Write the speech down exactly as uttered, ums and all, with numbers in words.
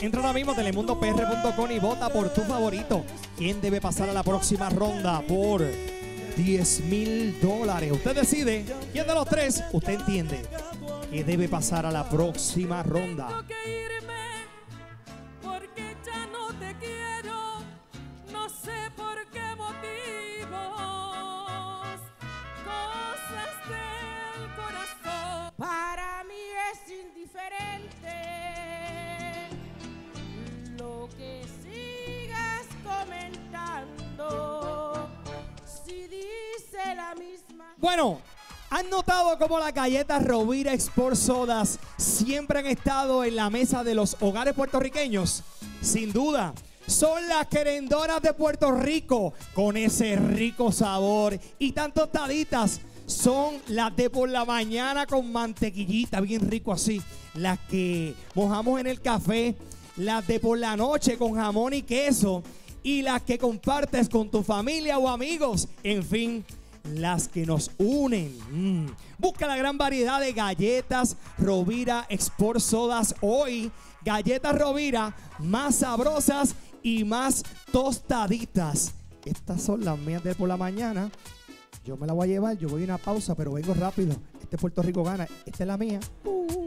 Entra ahora mismo a Telemundo P R punto com y vota por tu favorito. ¿Quién debe pasar a la próxima ronda por diez mil dólares? Usted decide quién de los tres usted entiende que debe pasar a la próxima ronda. Bueno, ¿han notado cómo las galletas Rovira Export Sodas siempre han estado en la mesa de los hogares puertorriqueños? Sin duda, son las querendoras de Puerto Rico con ese rico sabor y tan tostaditas. Son las de por la mañana con mantequillita, bien rico así. Las que mojamos en el café, las de por la noche con jamón y queso y las que compartes con tu familia o amigos, en fin, las que nos unen. Mm. Busca la gran variedad de galletas Rovira Export Sodas hoy. Galletas Rovira, más sabrosas y más tostaditas. Estas son las mías de por la mañana. Yo me la voy a llevar, yo voy a una pausa, pero vengo rápido. Este Puerto Rico gana, esta es la mía. Uh.